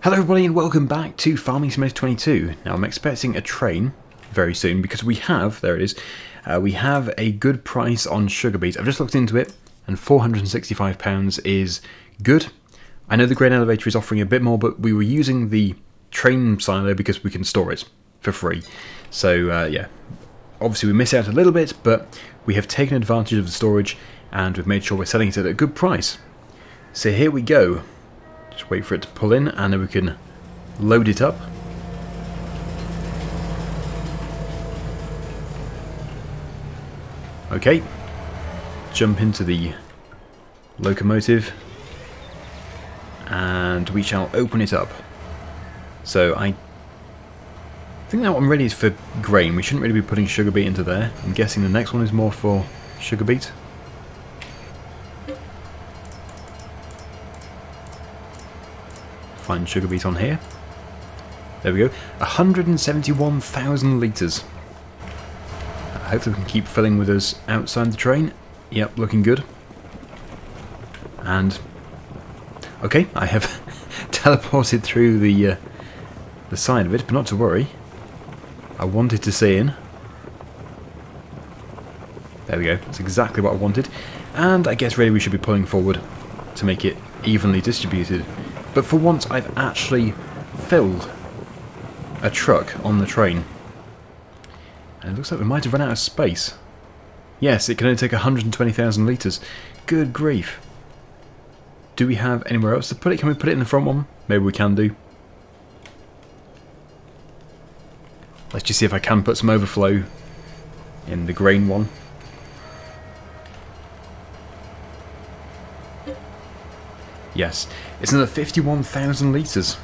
Hello everybody and welcome back to Farming Simulator 22. Now I'm expecting a train very soon because we have, there it is, we have a good price on sugar beets. I've just looked into it and £465 is good. I know the grain elevator is offering a bit more, but we were using the train silo because we can store it for free. So yeah, obviously we miss out a little bit, but we have taken advantage of the storage and we've made sure we're selling it at a good price. So here we go. Just wait for it to pull in and then we can load it up. Okay, jump into the locomotive and we shall open it up. So I think that one really is for grain. We shouldn't really be putting sugar beet into there. I'm guessing the next one is more for sugar beet. Find sugar beet on here. There we go. 171,000 litres. Hopefully we can keep filling with us outside the train. Yep, looking good. And okay, I have teleported through the side of it, but not to worry. I wanted to see in. There we go. That's exactly what I wanted. And I guess really we should be pulling forward to make it evenly distributed. But for once I've actually filled a truck on the train. And it looks like we might have run out of space. Yes, it can only take 120,000 litres. Good grief. Do we have anywhere else to put it? Can we put it in the front one? Maybe we can do. Let's just see if I can put some overflow in the grain one. Yes, it's another 51,000 litres.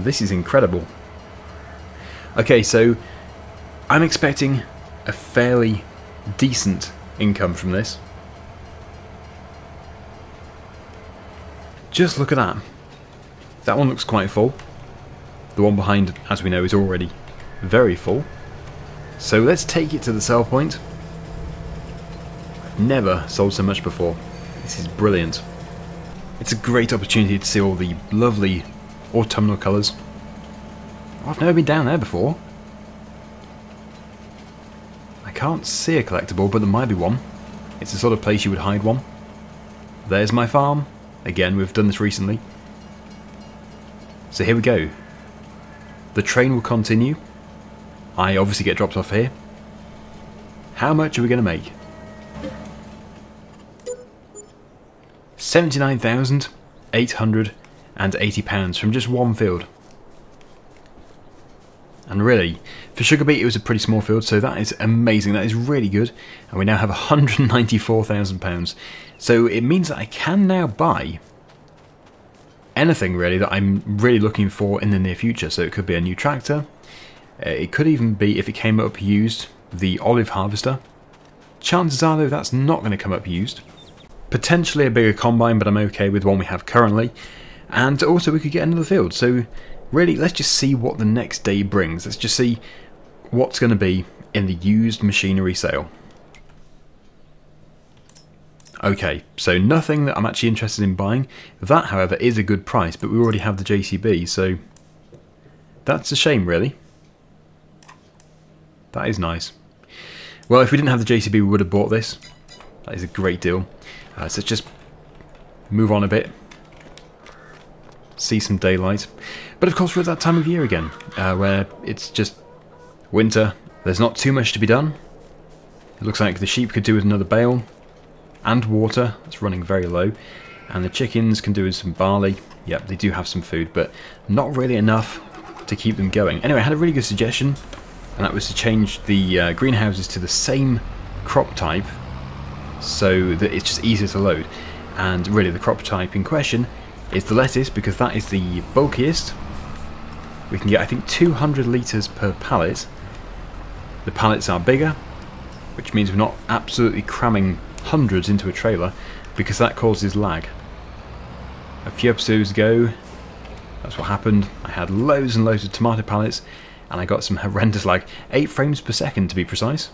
This is incredible. Okay, so I'm expecting a fairly decent income from this. Just look at that. That one looks quite full. The one behind, as we know, is already very full. So let's take it to the sell point. I've never sold so much before. This is brilliant. It's a great opportunity to see all the lovely autumnal colours. Oh, I've never been down there before. I can't see a collectible, but there might be one. It's the sort of place you would hide one. There's my farm. Again, we've done this recently. So here we go. The train will continue. I obviously get dropped off here. How much are we going to make? 79,880 pounds from just one field. And really, for sugar beet it was a pretty small field, so that is amazing. That is really good. And we now have 194,000 pounds. So it means that I can now buy anything really that I'm really looking for in the near future. So it could be a new tractor. It could even be, if it came up used, the olive harvester. Chances are though that's not going to come up used. Potentially a bigger combine, but I'm okay with one we have currently. And also we could get another field. So really, let's just see what the next day brings. Let's just see what's going to be in the used machinery sale. Okay, so nothing that I'm actually interested in buying. That, however, is a good price, but we already have the JCB, so that's a shame, really. That is nice. Well, if we didn't have the JCB, we would have bought this. That is a great deal. So let's just move on a bit, see some daylight. But of course we're at that time of year again, where it's just winter, there's not too much to be done. It looks like the sheep could do with another bale, and water, that's running very low, and the chickens can do with some barley. Yep, they do have some food, but not really enough to keep them going. Anyway, I had a really good suggestion, and that was to change the greenhouses to the same crop type, so that it's just easier to load. And really the crop type in question is the lettuce, because that is the bulkiest. We can get, I think, 200 litres per pallet. The pallets are bigger, which means we're not absolutely cramming hundreds into a trailer, because that causes lag. A few episodes ago, that's what happened. I had loads and loads of tomato pallets and I got some horrendous lag, 8 frames per second to be precise.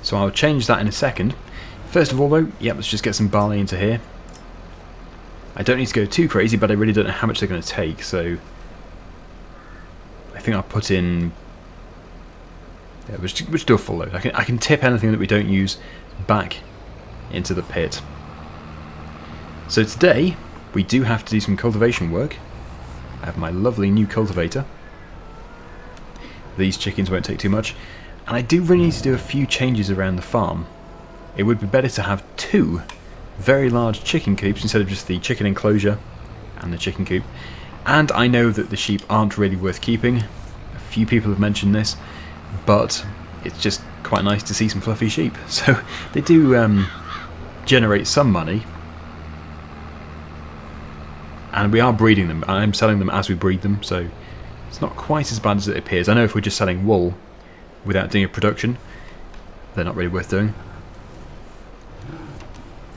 So I'll change that in a second. First of all though, yeah, let's just get some barley into here. I don't need to go too crazy, but I really don't know how much they're going to take, so I think I'll put in... yeah, we'll do a full load. I can tip anything that we don't use back into the pit. So today we do have to do some cultivation work. I have my lovely new cultivator. These chickens won't take too much. And I do really need to do a few changes around the farm. It would be better to have two very large chicken coops instead of just the chicken enclosure and the chicken coop. And I know that the sheep aren't really worth keeping. A few people have mentioned this, but it's just quite nice to see some fluffy sheep. So they do generate some money. And we are breeding them. I'm selling them as we breed them, so it's not quite as bad as it appears. I know if we're just selling wool without doing a production, they're not really worth doing.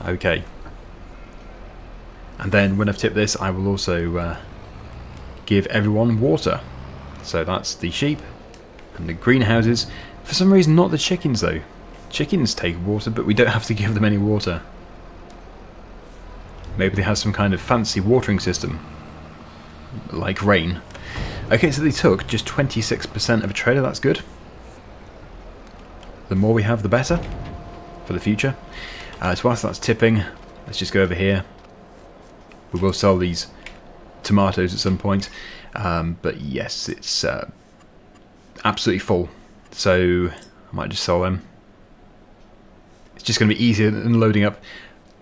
Okay. And then when I've tipped this, I will also give everyone water. So that's the sheep and the greenhouses. For some reason, not the chickens, though. Chickens take water, but we don't have to give them any water. Maybe they have some kind of fancy watering system, like rain. Okay, so they took just 26% of a trailer, that's good. The more we have, the better for the future. So whilst that's tipping, let's just go over here. We will sell these tomatoes at some point, but yes, it's absolutely full, so I might just sell them. It's just going to be easier than loading up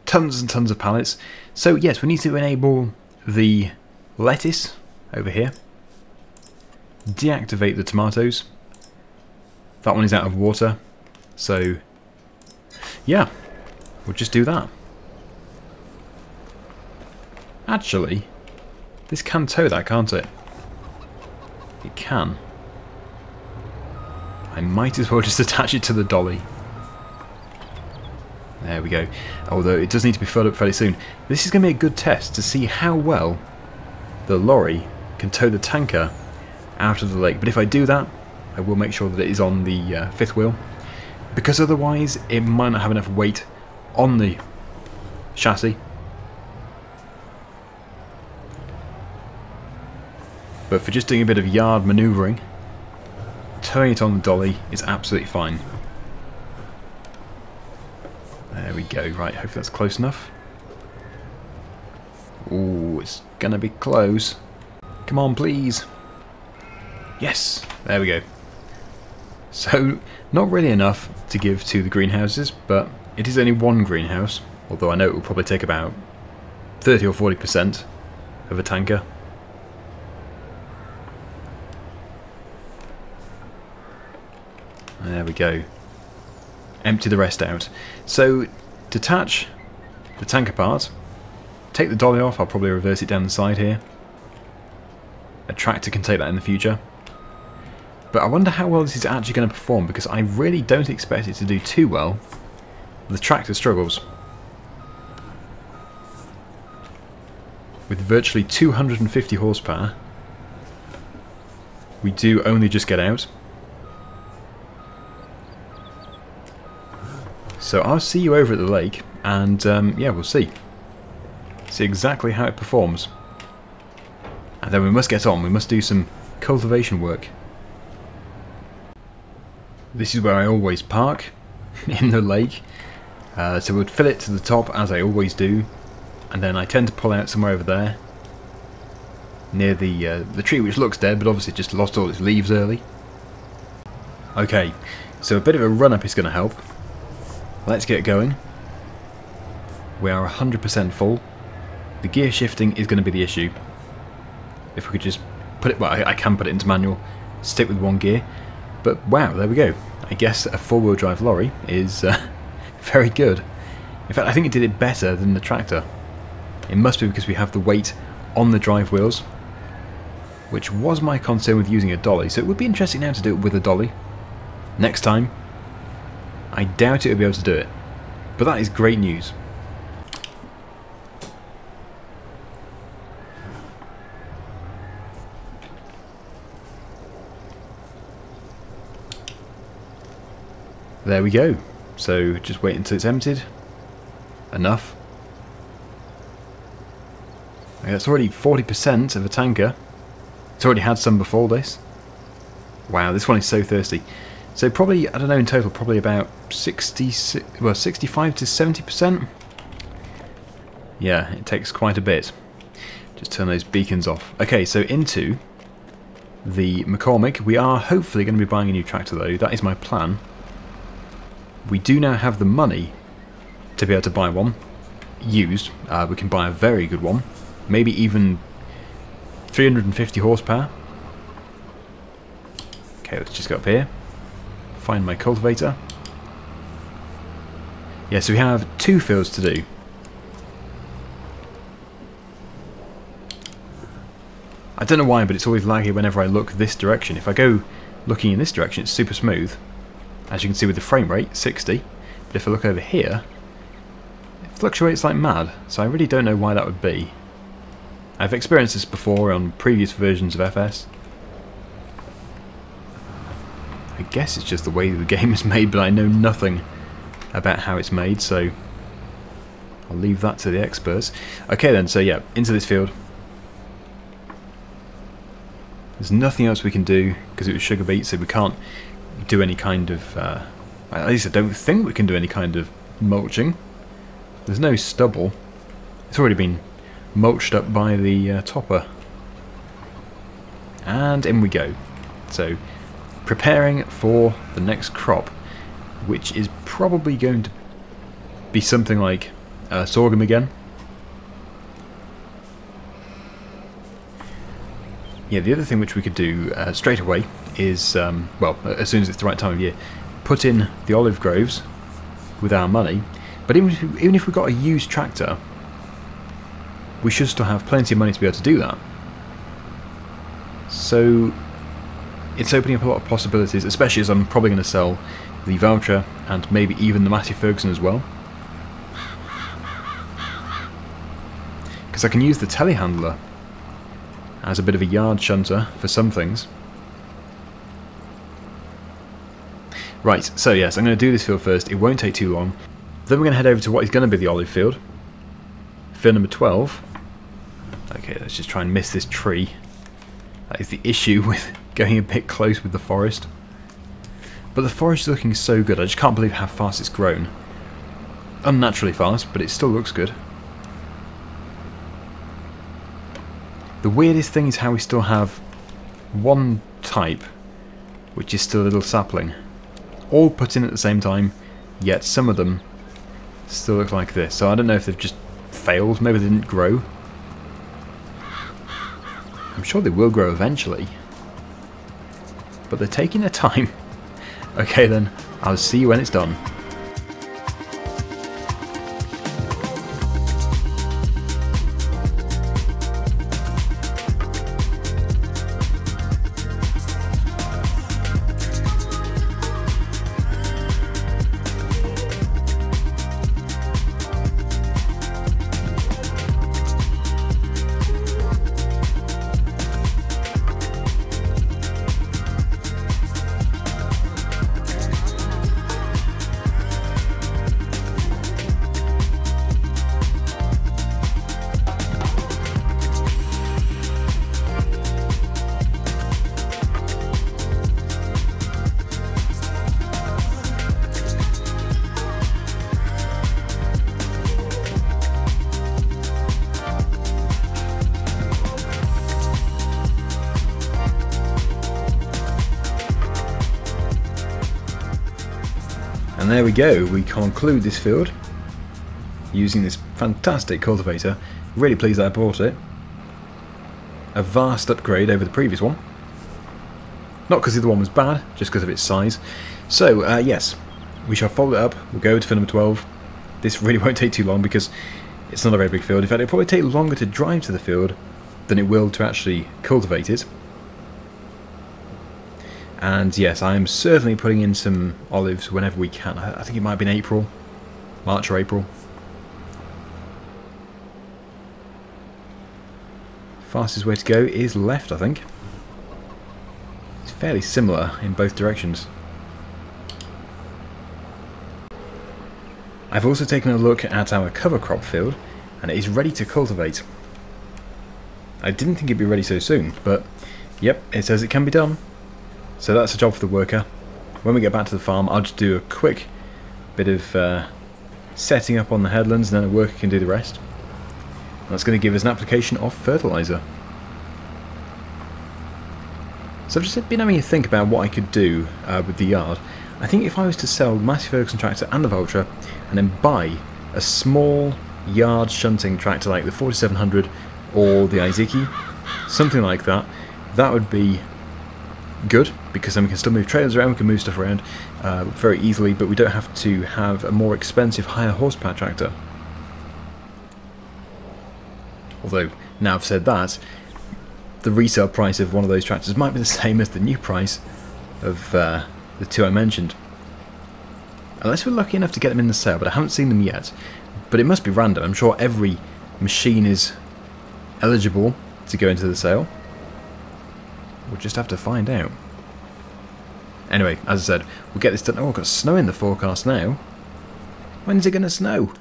tons and tons of pallets. So yes, we need to enable the lettuce over here, deactivate the tomatoes. That one is out of water, so yeah, we'll just do that. Actually, this can tow that, can't it? It can. I might as well just attach it to the dolly. There we go. Although it does need to be filled up fairly soon. This is going to be a good test to see how well the lorry can tow the tanker out of the lake. But if I do that, I will make sure that it is on the fifth wheel, because otherwise it might not have enough weight on the chassis. But for just doing a bit of yard manoeuvring, towing it on the dolly is absolutely fine. There we go, right, hopefully that's close enough. Ooh, it's gonna be close. Come on, please. Yes, there we go. So, not really enough to give to the greenhouses, but it is only one greenhouse, although I know it will probably take about 30 or 40% of a tanker. There we go. Empty the rest out. So, detach the tanker part, take the dolly off, I'll probably reverse it down the side here. A tractor can take that in the future. But I wonder how well this is actually going to perform, because I really don't expect it to do too well. The tractor struggles. With virtually 250 horsepower, we do only just get out. So I'll see you over at the lake, and yeah, we'll see. See exactly how it performs. And then we must get on, we must do some cultivation work. This is where I always park, in the lake. So we'll fill it to the top, as I always do. And then I tend to pull out somewhere over there, near the tree, which looks dead, but obviously just lost all its leaves early. Okay, so a bit of a run-up is going to help. Let's get going. We are 100% full. The gear shifting is going to be the issue. If we could just put it... well, I can put it into manual, stick with one gear. But wow, there we go. I guess a four-wheel drive lorry is very good. In fact, I think it did it better than the tractor. It must be because we have the weight on the drive wheels, which was my concern with using a dolly, so it would be interesting now to do it with a dolly. Next time, I doubt it will be able to do it. But that is great news. There we go. So just wait until it's emptied. Enough. It's already 40% of a tanker. It's already had some before this. Wow, this one is so thirsty. So probably, I don't know, in total, probably about 65 to 70%. Yeah, it takes quite a bit. Just turn those beacons off. Okay, so into the McCormick. We are hopefully going to be buying a new tractor, though. That is my plan. We do now have the money to be able to buy one used. We can buy a very good one. Maybe even 350 horsepower. Okay, let's just go up here. Find my cultivator. Yeah, so we have two fields to do. I don't know why, but it's always laggy whenever I look this direction. If I go looking in this direction, it's super smooth. As you can see with the frame rate, 60. But if I look over here, it fluctuates like mad. So I really don't know why that would be. I've experienced this before on previous versions of FS. I guess it's just the way the game is made, but I know nothing about how it's made, so I'll leave that to the experts. Okay then, so yeah, into this field. There's nothing else we can do because it was sugar beet, so we can't do any kind of, at least I don't think we can do any kind of mulching. There's no stubble. It's already been mulched up by the topper. And in we go. So, preparing for the next crop, which is probably going to be something like sorghum again. Yeah, the other thing which we could do straight away is, well, as soon as it's the right time of year, put in the olive groves with our money. But even if we got a used tractor, we should still have plenty of money to be able to do that. So it's opening up a lot of possibilities, especially as I'm probably going to sell the Valtra and maybe even the Massey Ferguson as well. Because I can use the telehandler as a bit of a yard shunter for some things. Right, so yes, I'm going to do this field first. It won't take too long. Then we're going to head over to what is going to be the olive field. Field number 12. Okay, let's just try and miss this tree. That is the issue with going a bit close with the forest. But the forest is looking so good, I just can't believe how fast it's grown. Unnaturally fast, but it still looks good. The weirdest thing is how we still have one type, which is still a little sapling. All put in at the same time, yet some of them still look like this. So I don't know if they've just failed, maybe they didn't grow. I'm sure they will grow eventually. But they're taking their time. Okay then, I'll see you when it's done. And there we go, we conclude this field using this fantastic cultivator. Really pleased that I bought it. A vast upgrade over the previous one. Not because the other one was bad, just because of its size. So, yes, we shall fold it up. We'll go to field number 12. This really won't take too long because it's not a very big field. In fact, it'll probably take longer to drive to the field than it will to actually cultivate it. And yes, I am certainly putting in some olives whenever we can. I think it might have been April, March or April. Fastest way to go is left, I think. It's fairly similar in both directions. I've also taken a look at our cover crop field, and it is ready to cultivate. I didn't think it'd be ready so soon, but yep, it says it can be done. So that's a job for the worker. When we get back to the farm, I'll just do a quick bit of setting up on the headlands, and then the worker can do the rest. That's going to give us an application of fertiliser. So I've just been having a think about what I could do with the yard. I think if I was to sell the Massey Ferguson tractor and the Valtra, and then buy a small yard shunting tractor like the 4700 or the Aiziki, something like that, that would be good, because then we can still move trailers around, we can move stuff around very easily, but we don't have to have a more expensive, higher horsepower tractor. Although, now I've said that, the resale price of one of those tractors might be the same as the new price of the two I mentioned. Unless we're lucky enough to get them in the sale, but I haven't seen them yet. But it must be random. I'm sure every machine is eligible to go into the sale. We'll just have to find out. Anyway, as I said, we'll get this done. Oh, I've got snow in the forecast now. When's it going to snow?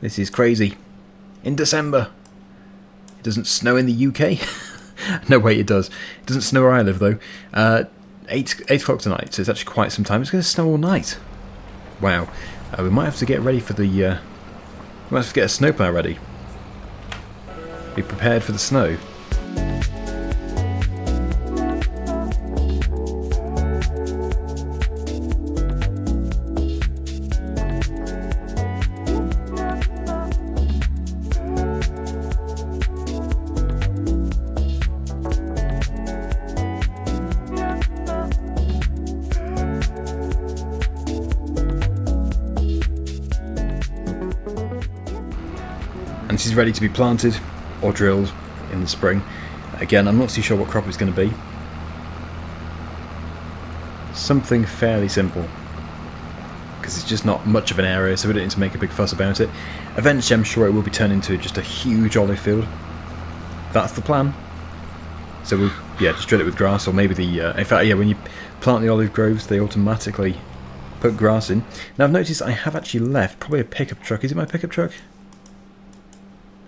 This is crazy. In December. It doesn't snow in the UK. No, wait, it does. It doesn't snow where I live, though. 8 o'clock tonight, so it's actually quite some time. It's going to snow all night. Wow. We might have to get ready for the... we might have to get a snowplow ready. Be prepared for the snow. And she's ready to be planted or drilled in the spring. Again, I'm not too sure what crop it's going to be. Something fairly simple, because it's just not much of an area, so we don't need to make a big fuss about it. Eventually, I'm sure it will be turned into just a huge olive field. That's the plan. So we'll, yeah, just drill it with grass, or maybe the... in fact, yeah, when you plant the olive groves, they automatically put grass in. Now, I've noticed I have actually left probably a pickup truck. Is it my pickup truck?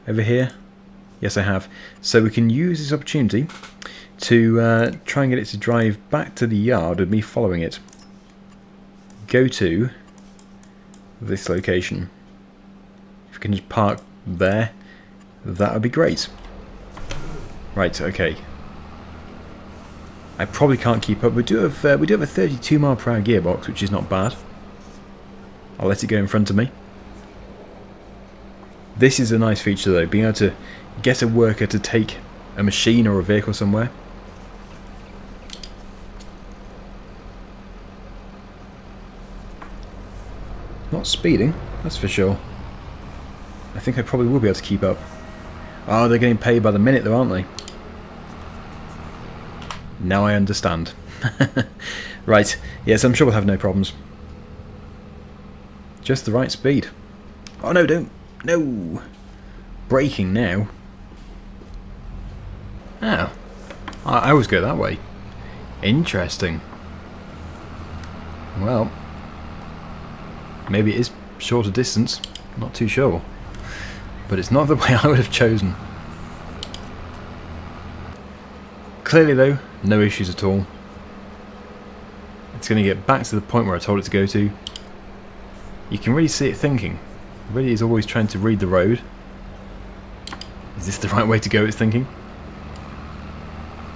Over here? Yes, I have. So we can use this opportunity to try and get it to drive back to the yard with me following it. Go to this location. If we can just park there, that would be great. Right, okay. I probably can't keep up. We do have a 32 mph gearbox, which is not bad. I'll let it go in front of me. This is a nice feature though, being able to get a worker to take a machine or a vehicle somewhere. Not speeding, that's for sure. I think I probably will be able to keep up. Oh, they're getting paid by the minute though, aren't they? Now I understand. Right, yes, I'm sure we'll have no problems. Just the right speed. Oh no, don't. No! Braking now. Oh. I always go that way. Interesting. Well. Maybe it is shorter distance. Not too sure. But it's not the way I would have chosen. Clearly though, no issues at all. It's going to get back to the point where I told it to go to. You can really see it thinking. Really is always trying to read the road. Is this the right way to go, it's thinking?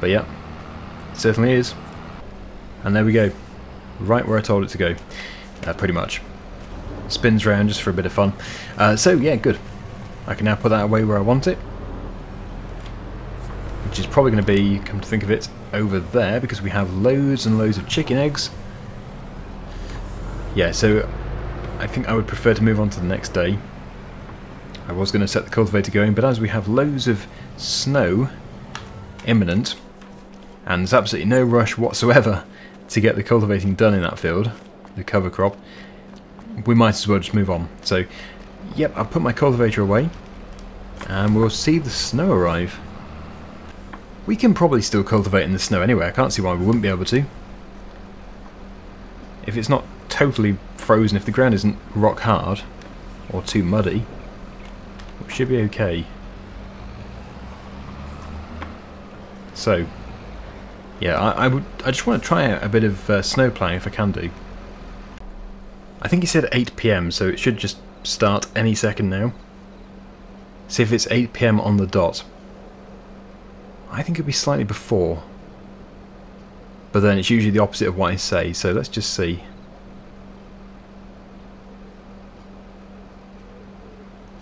But yeah, it certainly is. And there we go. Right where I told it to go. Pretty much. Spins round just for a bit of fun. So yeah, good. I can now put that away where I want it. Which is probably going to be, come to think of it, over there, because we have loads and loads of chicken eggs. Yeah, so... I think I would prefer to move on to the next day. I was going to set the cultivator going, but as we have loads of snow imminent, and there's absolutely no rush whatsoever to get the cultivating done in that field, the cover crop, we might as well just move on. So, yep, I'll put my cultivator away, and we'll see the snow arrive. We can probably still cultivate in the snow anyway, I can't see why we wouldn't be able to. If it's not totally frozen, if the ground isn't rock hard or too muddy, it should be okay. So yeah, I just want to try a bit of snow ploughing if I can do. I think he said 8 PM, so it should just start any second now. See if it's 8 PM on the dot. I think it'd be slightly before, but then it's usually the opposite of what I say, so let's just see. .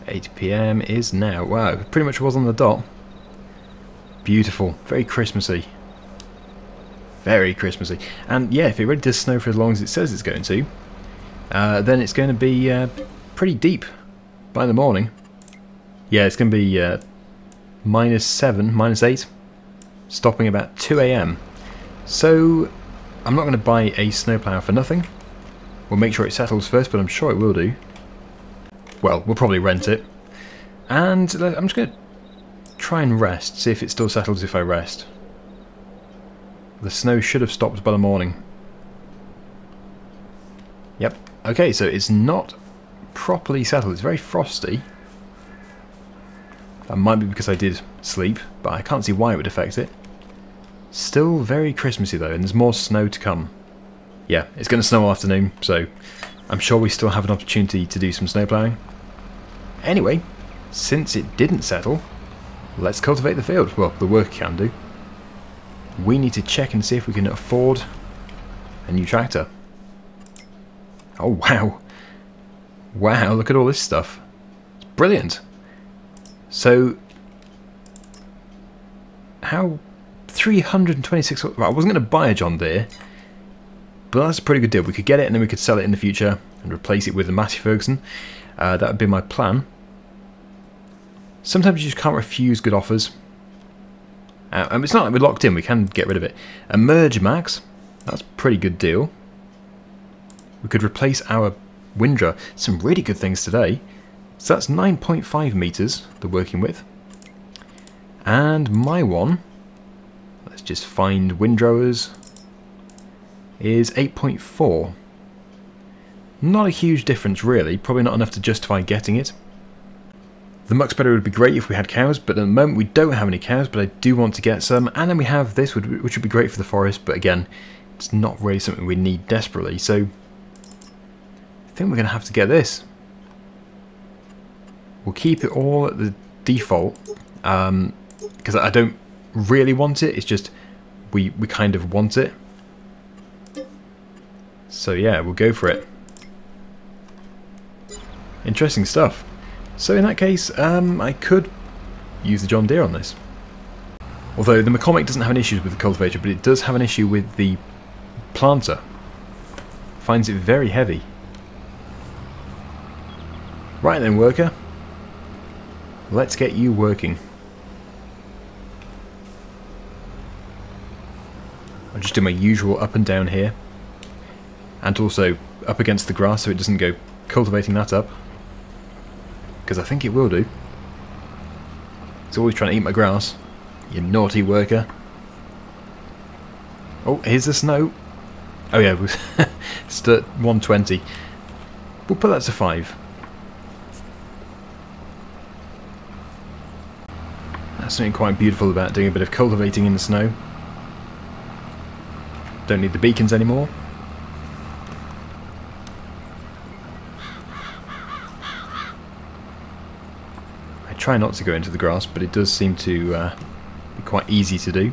8 PM is now. Wow, pretty much was on the dot. Beautiful, very Christmassy. Very Christmassy. And yeah, if it really does snow for as long as it says it's going to, then it's going to be pretty deep by the morning. Yeah, it's going to be -7, -8, stopping about 2 AM. So I'm not going to buy a snowplow for nothing. We'll make sure it settles first, but I'm sure it will do. Well, we'll probably rent it. And I'm just going to try and rest, see if it still settles if I rest. The snow should have stopped by the morning. Yep. Okay, so it's not properly settled. It's very frosty. That might be because I did sleep, but I can't see why it would affect it. Still very Christmassy though, and there's more snow to come. Yeah, it's going to snow all afternoon, so I'm sure we still have an opportunity to do some snow ploughing. Anyway, since it didn't settle, let's cultivate the field. Well, the work can do. We need to check and see if we can afford a new tractor. Oh wow. Wow, look at all this stuff. It's brilliant. So how 326, right, I wasn't going to buy a John Deere, but that's a pretty good deal. We could get it and then we could sell it in the future and replace it with a Massey Ferguson. That would be my plan. Sometimes you just can't refuse good offers. And it's not like we're locked in, we can get rid of it. A Merge Max, that's a pretty good deal. We could replace our Windrow. Some really good things today. So that's 9.5 metres, the working width. And my one, let's just find Windrowers, is 8.4. Not a huge difference really, probably not enough to justify getting it. The muck spreader would be great if we had cows, but at the moment we don't have any cows, but I do want to get some. And then we have this, which would be great for the forest, but again, it's not really something we need desperately, so I think we're going to have to get this. We'll keep it all at the default, because I don't really want it, it's just we kind of want it. So yeah, we'll go for it. Interesting stuff. So in that case, I could use the John Deere on this. Although the McCormick doesn't have any issues with the cultivator, but it does have an issue with the planter. Finds it very heavy. Right then, worker. Let's get you working. I'll just do my usual up and down here. And also up against the grass so it doesn't go cultivating that up. Because I think it will do. It's always trying to eat my grass. You naughty worker. Oh, here's the snow. Oh yeah, it's at 120. We'll put that to 5. That's something quite beautiful about doing a bit of cultivating in the snow. Don't need the beacons anymore. Try not to go into the grass, but it does seem to be quite easy to do.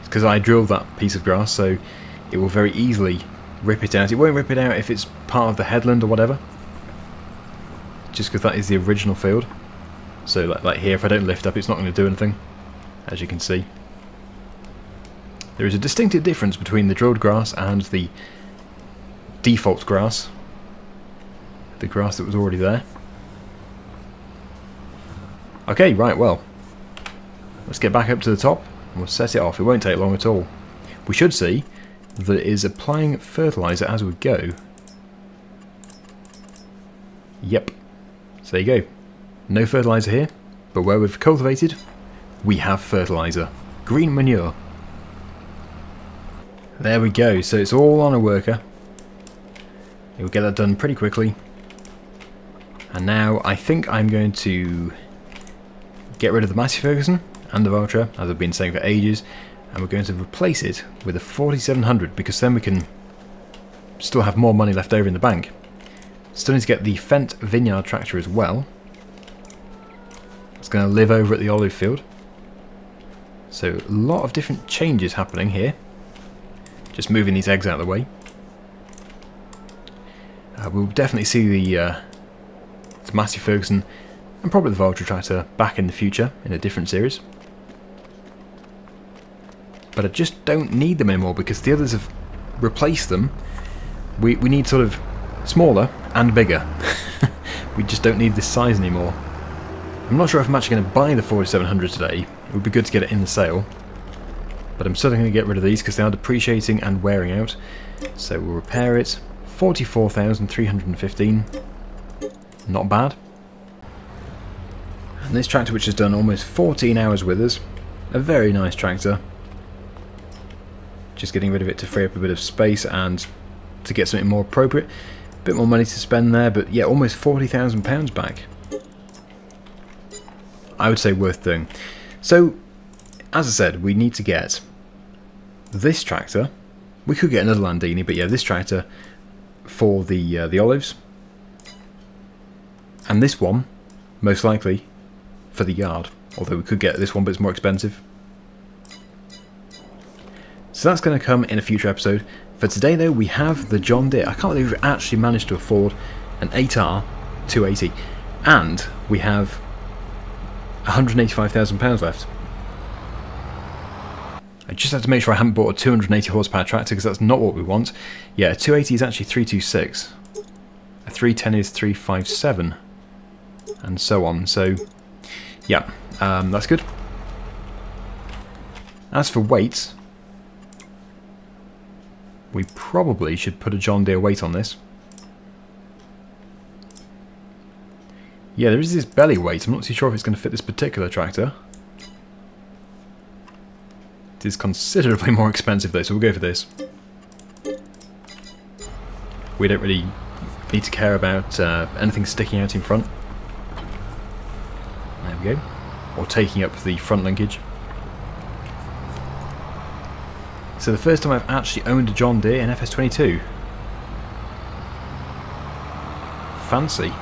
It's because I drilled that piece of grass, so it will very easily rip it out. It won't rip it out if it's part of the headland or whatever, just because that is the original field. So like here, if I don't lift up, it's not going to do anything, as you can see. There is a distinctive difference between the drilled grass and the default grass. The grass that was already there. Okay, right, well, let's get back up to the top and we'll set it off. It won't take long at all. We should see that it is applying fertilizer as we go. Yep, so there you go. No fertilizer here, but where we've cultivated, we have fertilizer. Green manure. There we go, so it's all on a worker. We'll get that done pretty quickly. And now I think I'm going to get rid of the Massey Ferguson and the Valtra, as I've been saying for ages, and we're going to replace it with a 4700, because then we can still have more money left over in the bank. Still need to get the Fendt vineyard tractor as well. It's going to live over at the olive field. So a lot of different changes happening here. Just moving these eggs out of the way. We'll definitely see the Massey Ferguson and probably the Valtra tractor back in the future in a different series. But I just don't need them anymore because the others have replaced them. We need sort of smaller and bigger. We just don't need this size anymore. I'm not sure if I'm actually going to buy the 4700 today. It would be good to get it in the sale. But I'm certainly going to get rid of these because they are depreciating and wearing out. So we'll repair it. 44,315. Not bad. And this tractor, which has done almost 14 hours with us. A very nice tractor. Just getting rid of it to free up a bit of space and to get something more appropriate. A bit more money to spend there, but yeah, almost £40,000 back. I would say worth doing. So, as I said, we need to get this tractor. We could get another Landini, but yeah, this tractor for the olives. And this one, most likely, for the yard. Although we could get this one, but it's more expensive. So that's going to come in a future episode. For today, though, we have the John Deere. I can't believe we've actually managed to afford an 8R 280. And we have £185,000 left. I just have to make sure I haven't bought a 280 horsepower tractor, because that's not what we want. Yeah, a 280 is actually 326. A 310 is 357. And so on. So, yeah, that's good. As for weights, we probably should put a John Deere weight on this. Yeah, there is this belly weight. I'm not too sure if it's going to fit this particular tractor. It is considerably more expensive though, so we'll go for this. We don't really need to care about anything sticking out in front. There we go. Or taking up the front linkage. So the first time I've actually owned a John Deere in FS22. Fancy.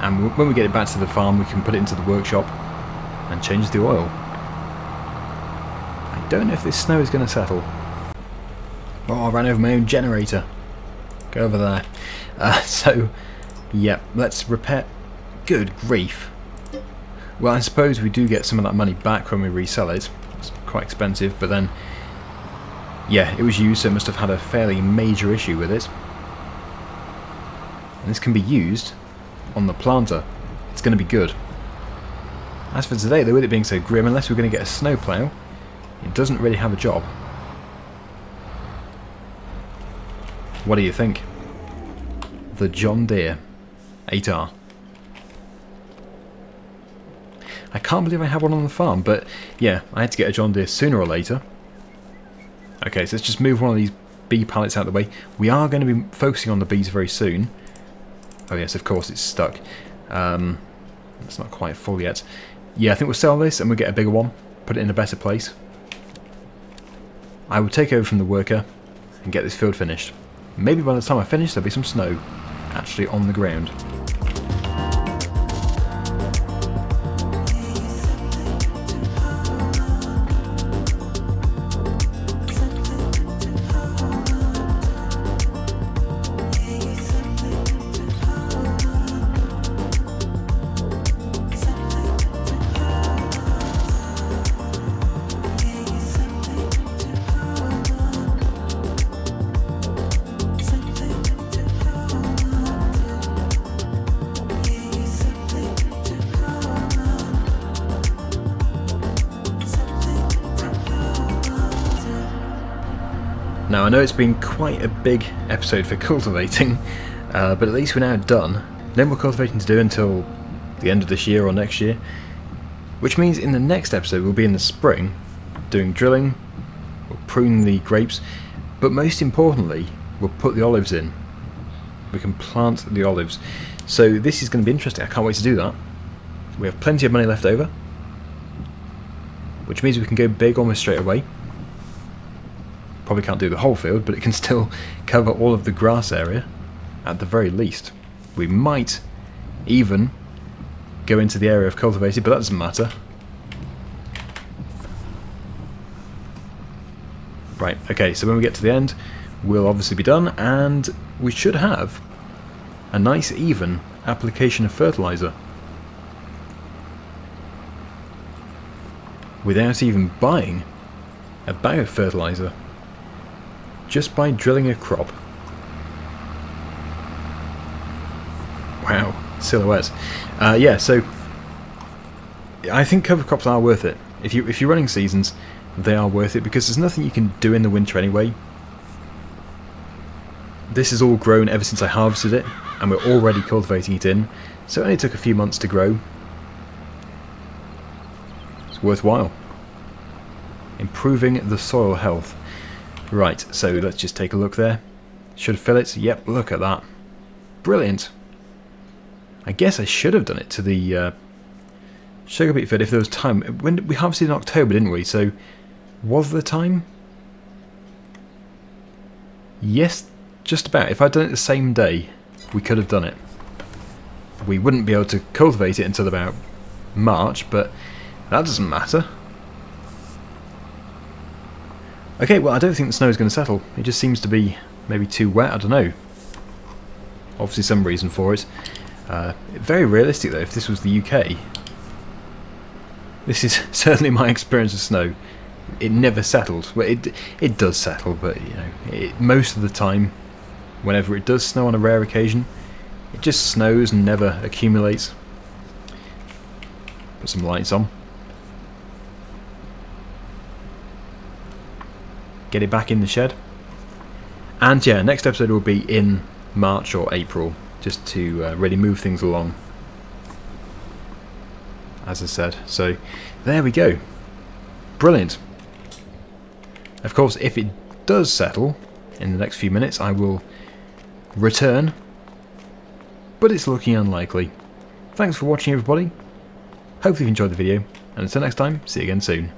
And when we get it back to the farm, we can put it into the workshop and change the oil. I don't know if this snow is going to settle. Oh, I ran over my own generator. Go over there. So, yeah, let's repair. Good grief. Well, I suppose we do get some of that money back when we resell it. It's quite expensive, but then, yeah, it was used, so it must have had a fairly major issue with it. And this can be used on the planter. It's going to be good. As for today, though, with it being so grim, unless we're going to get a snowplow, it doesn't really have a job. What do you think? The John Deere 8R. I can't believe I have one on the farm, but yeah, I had to get a John Deere sooner or later. Okay, so let's just move one of these bee pallets out of the way. We are going to be focusing on the bees very soon. Oh yes, of course, it's stuck. It's not quite full yet. Yeah, I think we'll sell this and we'll get a bigger one, put it in a better place. I will take over from the worker and get this field finished. Maybe by the time I finish, there'll be some snow actually on the ground. Now I know it's been quite a big episode for cultivating, but at least we're now done. No more cultivating to do until the end of this year or next year, which means in the next episode we'll be in the spring doing drilling, we'll prune the grapes, but most importantly we'll put the olives in. We can plant the olives. So this is going to be interesting, I can't wait to do that. We have plenty of money left over, which means we can go big almost straight away. Probably can't do the whole field, but it can still cover all of the grass area at the very least. We might even go into the area of cultivated, but that doesn't matter. Right, okay, so when we get to the end, we'll obviously be done, and we should have a nice even application of fertilizer without even buying a bag of fertilizer, just by drilling a crop. Wow, silhouettes. Yeah, so I think cover crops are worth it. If you're running seasons, they are worth it, because there's nothing you can do in the winter anyway. This is all grown ever since I harvested it, and we're already cultivating it in, so it only took a few months to grow. It's worthwhile. Improving the soil health. Right, so let's just take a look there. Should fill it. Yep, look at that. Brilliant. I guess I should have done it to the sugar beet field if there was time. When we harvested in October, didn't we? So was there time? Yes, just about. If I'd done it the same day, we could have done it. We wouldn't be able to cultivate it until about March, but that doesn't matter. Okay, well, I don't think the snow is going to settle. It just seems to be maybe too wet, I don't know. Obviously some reason for it. Very realistic though, if this was the UK. This is certainly my experience of snow. It never settles. Well, it does settle, but you know, most of the time, whenever it does snow on a rare occasion, it just snows and never accumulates. Put some lights on. Get it back in the shed. And yeah, next episode will be in March or April, just to really move things along, as I said. So there we go. Brilliant. Of course, if it does settle in the next few minutes, I will return, but it's looking unlikely. Thanks for watching, everybody. Hopefully you've enjoyed the video, and until next time, see you again soon.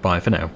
Bye for now.